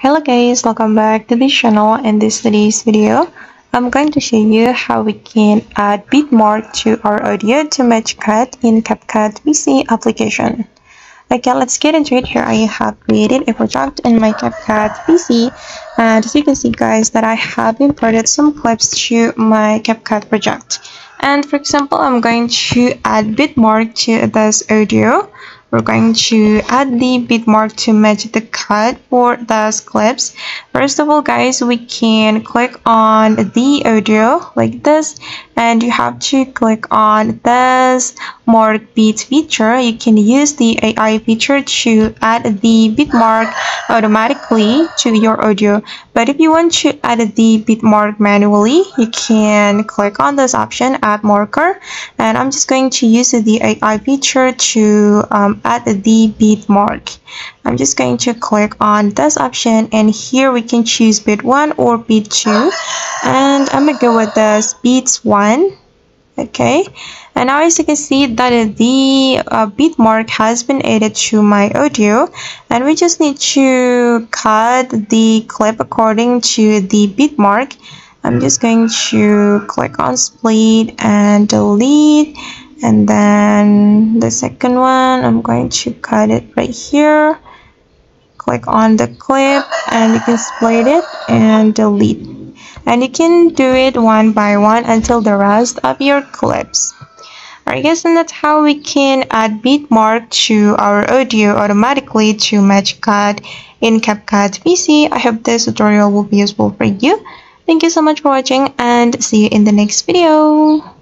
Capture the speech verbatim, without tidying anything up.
Hello guys, welcome back to this channel. And this today's video I'm going to show you how we can add bitmark to our audio to match cut in CapCut P C application. Okay, let's get into it. Here I have created a project in my CapCut P C, and as you can see guys that I have imported some clips to my CapCut project. And for example, I'm going to add bitmark to this audio. We're going to add the bitmark to match the cut for those clips. First of all guys, we can click on the audio like this, and you have to click on this mark beat feature. You can use the A I feature to add the bitmark automatically to your audio, but if you want to add the bitmark manually, you can click on this option, add marker, and I'm just going to use the A I feature to um, add the bitmark. I'm just going to click on this option, and here we can choose bit one or bit two, and I'm gonna go with this bit one. Okay, and now as you can see that the uh, bitmark has been added to my audio, and we just need to cut the clip according to the bitmark. I'm just going to click on split and delete. And then the second one, I'm going to cut it right here. Click on the clip and you can split it and delete. And you can do it one by one until the rest of your clips. Alright guys, and that's how we can add bitmark to our audio automatically to match cut in CapCut P C. I hope this tutorial will be useful for you. Thank you so much for watching, and see you in the next video.